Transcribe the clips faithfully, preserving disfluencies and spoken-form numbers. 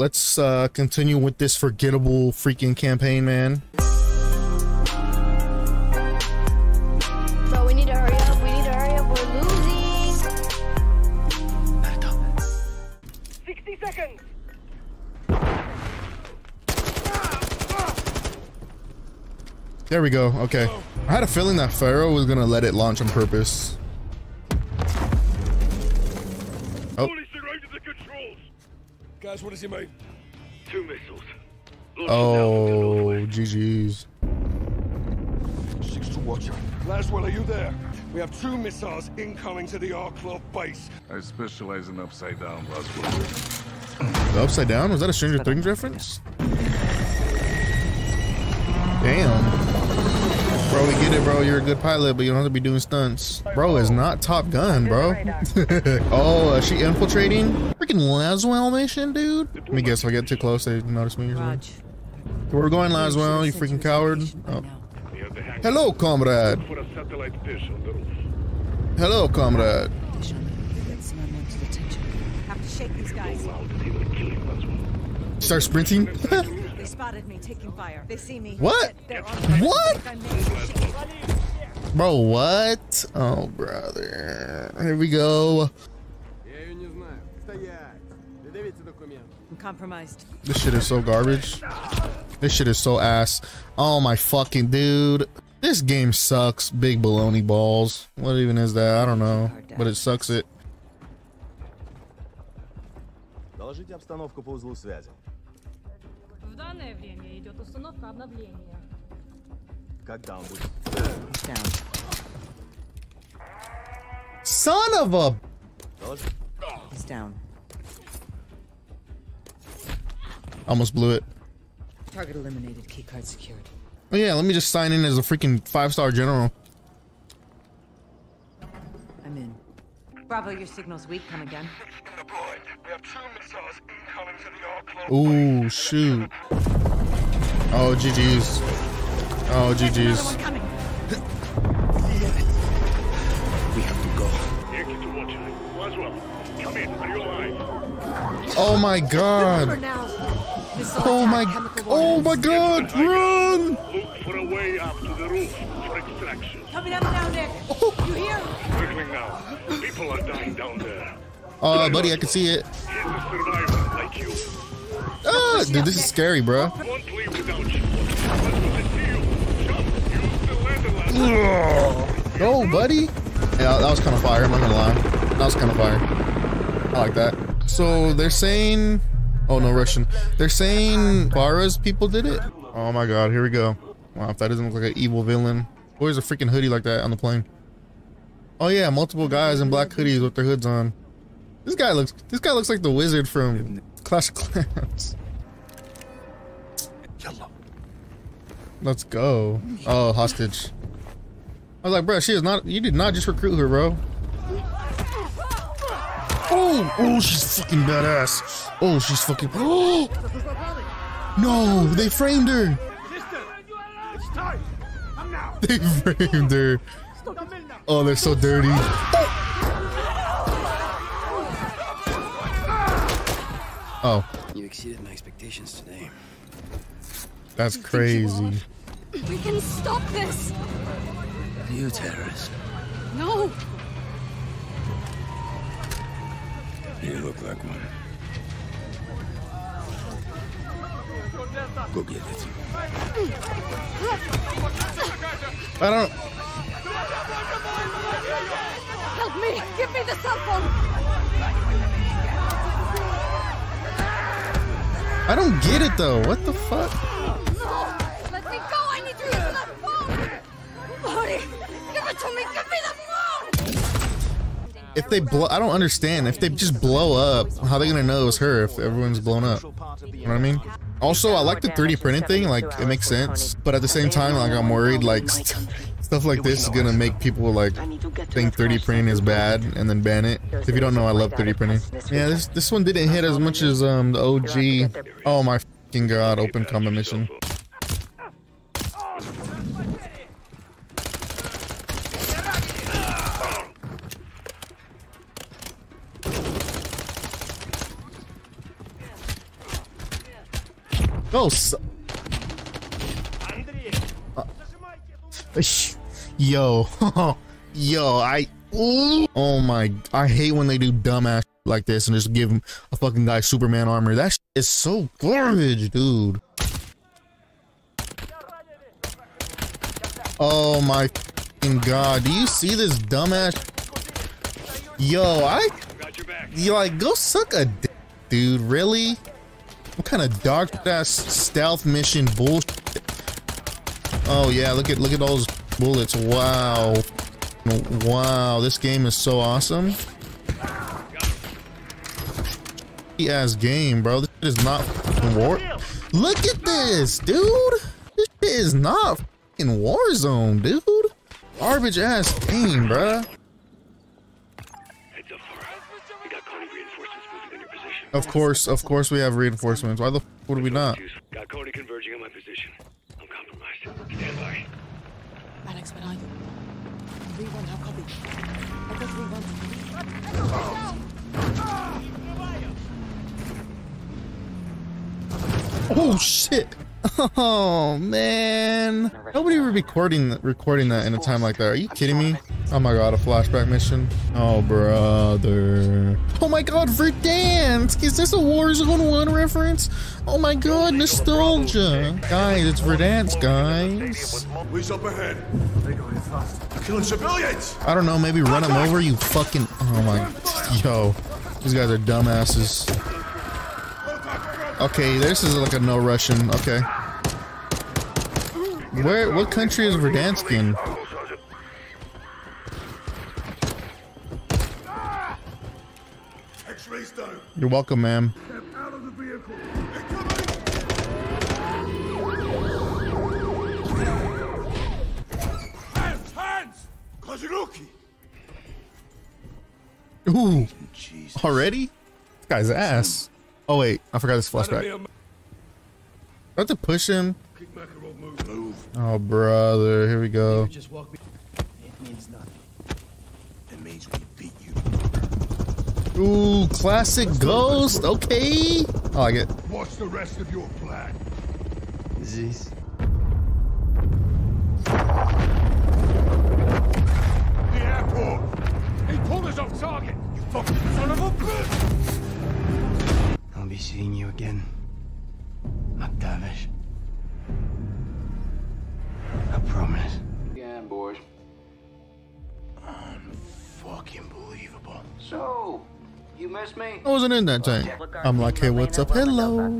let's uh, continue with this forgettable freaking campaign, man. Bro, we need to hurry up. We need to hurry up. We're losing. sixty seconds. There we go. Okay. I had a feeling that Pharaoh was going to let it launch on purpose. Oh. Guys, what does he make? Two missiles. Oh, G G's. Six to watch. Laswell, are you there? We have two missiles incoming to the Arcloth base. I specialize in upside down, Laswell. The upside down? Was that a Stranger Things reference? Damn. Bro, we get it, bro. You're a good pilot, but you don't have to be doing stunts. Bro, it's not Top Gun, bro. Oh, uh, she infiltrating? Freaking Laswell mission, dude. Let me guess, if I get too close, they notice me usually. We're going Laswell, you freaking coward. Oh. Hello, comrade. Hello, comrade. Start sprinting? They spotted me taking fire. They see me. What? What? Bro, what? Oh, brother. Here we go. I'm compromised. This shit is so garbage. This shit is so ass. Oh my fucking dude. This game sucks. Big baloney balls. What even is that? I don't know, but it sucks it. Son of a. He's down. Almost blew it. Target eliminated. Keycard secured. Oh yeah, let me just sign in as a freaking five-star general. I'm in. Bravo, your signal's weak. Come again. We have two missiles incoming to the Arcloth. Ooh, shoot. Oh, G G's. Oh, G G's. We have to go. Here, get to watch it. Laswell, come in. Are you alive? Oh my God. Oh my, oh my God, run! Look for a way up to the roof for extraction. Coming up now, Nick. You hear? Quickly now. People are dying down there. Oh, buddy, I can see it. Ah, dude, this is scary, bro. Oh, buddy. Yeah, that was kind of fire. I'm not gonna lie. That was kind of fire. I like that. So they're saying... Oh, no Russian. They're saying Barra's people did it? Oh my God, here we go. Wow, if that doesn't look like an evil villain. Where's a freaking hoodie like that on the plane? Oh yeah, multiple guys in black hoodies with their hoods on. This guy looks this guy looks like the wizard from Clash of Clans. Let's go. Oh, hostage. I was like, bro, she is not you did not just recruit her, bro. Oh, oh, she's fucking badass. Oh, she's fucking. Oh, no, they framed her. They framed her. Oh, they're so dirty. Oh. You exceeded my expectations today. That's crazy. We can stop this. Are you a terrorist? No. You look like one. Go get it. I don't. Help me! Give me the cell phone. I don't get it though. What the fuck? No! Let me go! I need to use that phone. Honey, give it to me. Give me the phone. If they blow, I don't understand. If they just blow up, how are they gonna know it was her if everyone's blown up? You know what I mean? Also, I like the three D printing thing, like it makes sense. But at the same time, like I'm worried, like st stuff like this is gonna make people like think three D printing is bad and then ban it. If you don't know, I love three D printing. Yeah, this this one didn't hit as much as um the O G. Oh my fucking God! Open combat mission. Go, so uh, yo, yo, I. Ooh. Oh my! I hate when they do dumbass like this and just give a fucking guy Superman armor. That shit is so garbage, dude. Oh my god! Do you see this dumbass? Yo, I. You like go suck a dick, dude? Really? What kind of dark ass stealth mission bullshit? Oh yeah, look at look at those bullets! Wow. Wow, this game is so awesome. Ass game, bro. This shit is not war. Look at this, dude. This shit is not in Warzone, dude. Garbage ass game, bro. Of course, of course, we have reinforcements. Why the f would we not? Got Cody converging on my position. I'm compromised. Stand by. Maddox, when are you? We want our copy. I guess we want to. Oh shit! Oh man! Nobody were recording recording that in a time like that. Are you kidding me? Oh my god! A flashback mission. Oh brother! Oh my god! Verdansk! Is this a Warzone one reference? Oh my god! Nostalgia, guys! It's Verdansk, guys. Who's up ahead? They go in fast. Killing civilians! I don't know, maybe run them over, you fucking... Oh my... Yo. These guys are dumbasses. Okay, this is like a no Russian. Okay. Where... What country is Verdansk in? You're welcome, ma'am. Ooh, Jesus. Already? This guy's ass. Oh wait, I forgot his flashback. Do I have to push him? Oh brother, here we go. Ooh, classic ghost, okay. I like it. What's the rest of your plan? Disease. He pulled us off target, you fucking son of a bitch! I'll be seeing you again, MacTavish. I promise. Yeah, boys. Unfucking believable. So, you miss me? I wasn't in that tank. I'm like, hey, what's up? Hello.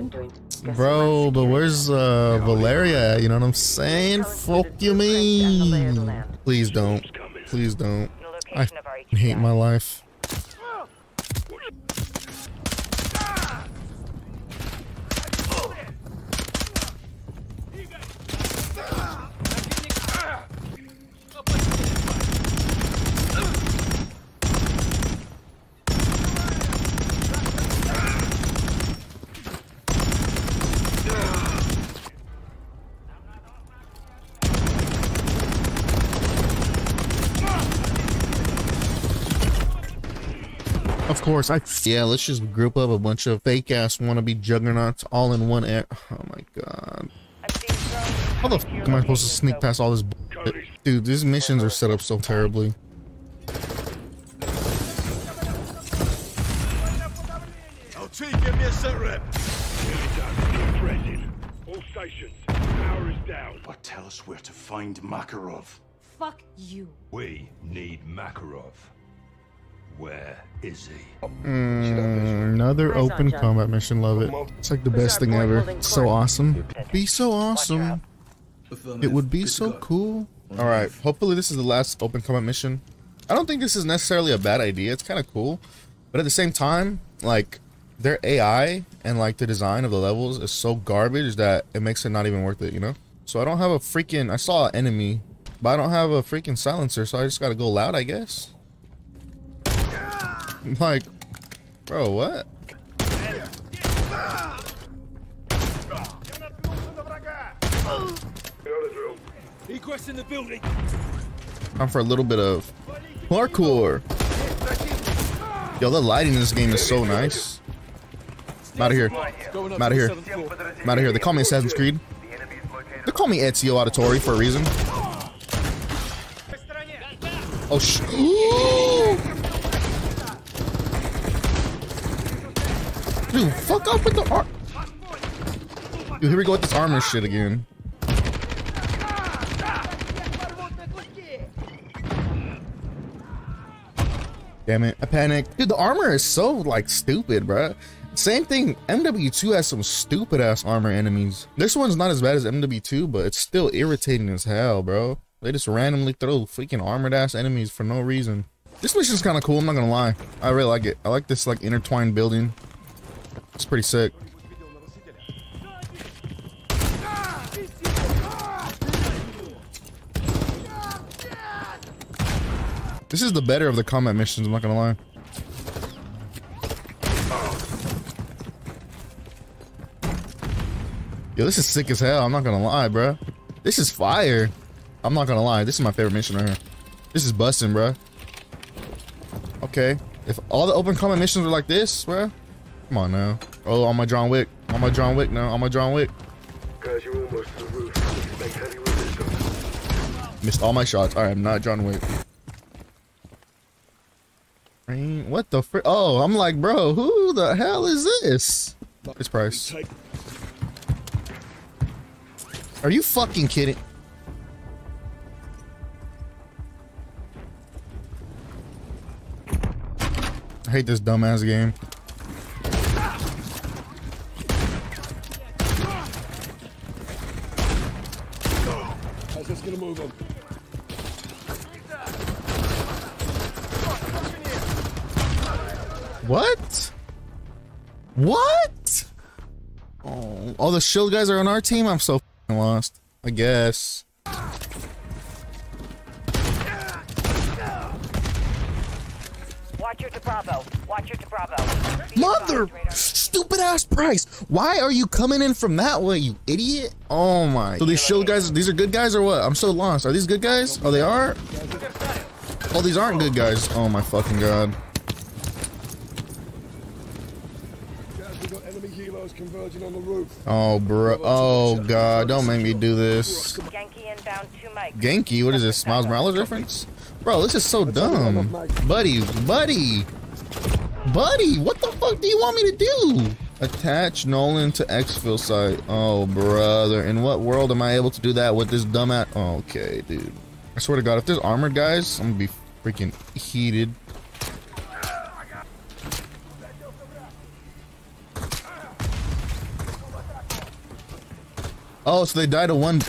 Bro, but where's uh, Valeria? You know what I'm saying? Fuck you mean. Please don't. Please don't. I hate my life. Of course, I yeah. Let's just group up a bunch of fake ass wannabe juggernauts all in one air. Oh my god! How the f am I supposed to sneak past all this bullshit? Dude? These missions are set up so terribly. L T, give me a set rep. All stations, power is down. But tell us where to find Makarov. Fuck you. We need Makarov. Where is he? Mm, another open combat mission. Love it. It's like the best thing ever. So awesome. Be so awesome. It would be so cool. All right. Hopefully this is the last open combat mission. I don't think this is necessarily a bad idea. It's kind of cool, but at the same time, like their A I and like the design of the levels is so garbage that it makes it not even worth it. You know. So I don't have a freaking. I saw an enemy, but I don't have a freaking silencer, so I just gotta go loud, I guess. Like, bro, what? I'm for a little bit of parkour. Yo, the lighting in this game is so nice. I'm out of here. I'm out of here. I'm out of here. They call me Assassin's Creed. They call me Ezio Auditore for a reason. Oh, sh. Dude, fuck up with the arm. Dude, here we go with this armor shit again. Damn it, I panicked. Dude, the armor is so, like, stupid, bruh. Same thing, M W two has some stupid-ass armor enemies. This one's not as bad as M W two, but it's still irritating as hell, bro. They just randomly throw freaking armored-ass enemies for no reason. This mission's kind of cool, I'm not gonna lie. I really like it. I like this, like, intertwined building. It's pretty sick. This is the better of the combat missions, I'm not gonna lie. Yo, this is sick as hell, I'm not gonna lie, bro. This is fire. I'm not gonna lie, this is my favorite mission right here. This is busting, bro. Okay, if all the open combat missions were like this, bro. Come on now. Oh, on my John Wick. On my John Wick now, on my John Wick. Guys, you're almost to the roof. Expect heavy resistance. Missed all my shots. Alright, I'm not John Wick. What the fr- oh, I'm like, bro, who the hell is this? It's Price. Are you fucking kidding? I hate this dumbass game. How's this gonna move him? What? What? Oh, all the shield guys are on our team? I'm so f***ing lost. I guess. Watch your to Bravo. Watch your to Bravo. Mother! Stupid ass Price! Why are you coming in from that way, you idiot? Oh my. So these shield guys, these are good guys or what? I'm so lost. Are these good guys? Oh, they are? Oh, these aren't good guys. Oh my fucking god. Converging on the roof. Oh, bro. Oh, God. Don't make me do this. Genki? What is this? Miles Morales reference? Bro, this is so dumb. Buddy, buddy. Buddy, what the fuck do you want me to do? Attach Nolan to exfil site. Oh, brother. In what world am I able to do that with this dumb ass? Okay, dude. I swear to God, if there's armored guys, I'm going to be freaking heated. Oh, so they died of one,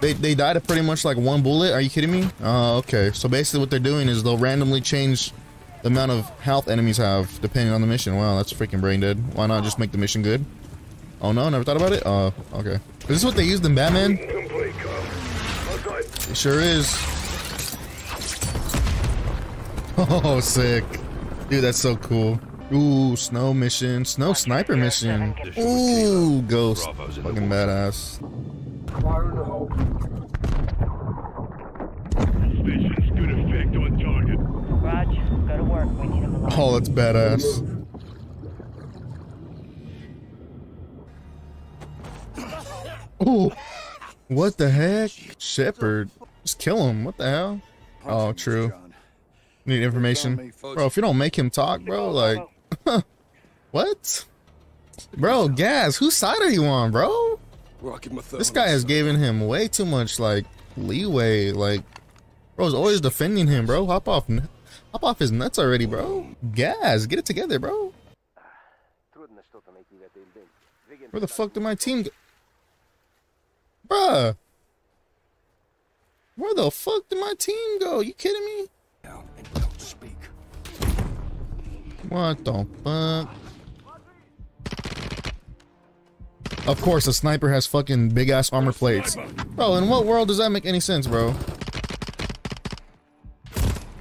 they, they died of pretty much like one bullet? Are you kidding me? Oh, uh, okay. So basically what they're doing is they'll randomly change the amount of health enemies have depending on the mission. Wow, that's freaking brain dead. Why not just make the mission good? Oh no, never thought about it? Oh, uh, okay. Is this what they used in Batman? It sure is. Oh, sick. Dude, that's so cool. Ooh, snow mission, snow sniper mission. Ooh, ghost, fucking badass. Oh, that's badass. Ooh, what the heck, Shepard? Just kill him. What the hell? Oh, true. Need information, bro. If you don't make him talk, bro, like. What? Bro, Gaz, whose side are you on, bro? This guy has given him way too much, like, leeway. Like, bro's always defending him, bro. Hop off hop off his nuts already, bro. Gaz, get it together, bro. Where the fuck did my team go? Bruh. Where the fuck did my team go? You kidding me? What the fuck? Of course, a sniper has fucking big ass armor plates. Bro, in what world does that make any sense, bro?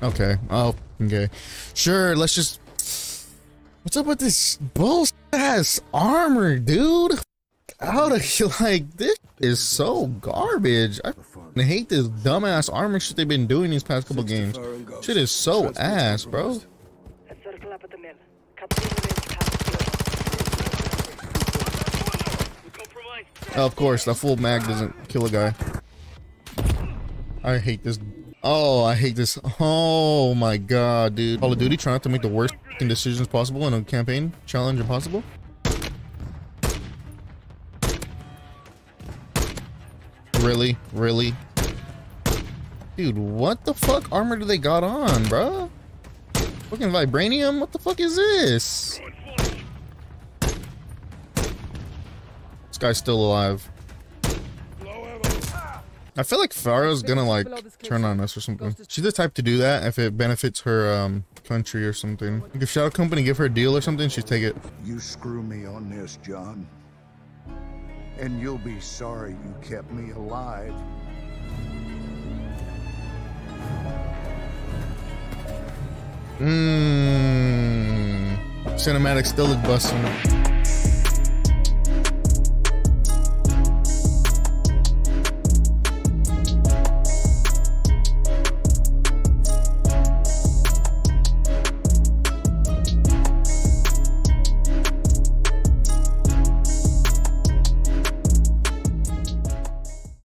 Okay. Oh, okay. Sure, let's just. What's up with this bullshit ass armor, dude? Out of like, this is so garbage. I hate this dumbass armor shit they've been doing these past couple games. Shit is so ass, bro. Oh, of course, that full mag doesn't kill a guy. I hate this. Oh, I hate this. Oh my god, dude. Call of Duty, try not to make the worst decisions possible in a campaign. Challenge impossible. Really? Really? Dude, what the fuck armor do they got on, bro? Fucking vibranium? What the fuck is this? This guy's still alive. I feel like Farah's gonna like turn on us or something. She's the type to do that if it benefits her um country or something. Like if Shadow Company give her a deal or something, she'd take it. You screw me on this, John. And you'll be sorry you kept me alive. Mmm. Cinematic still is busting.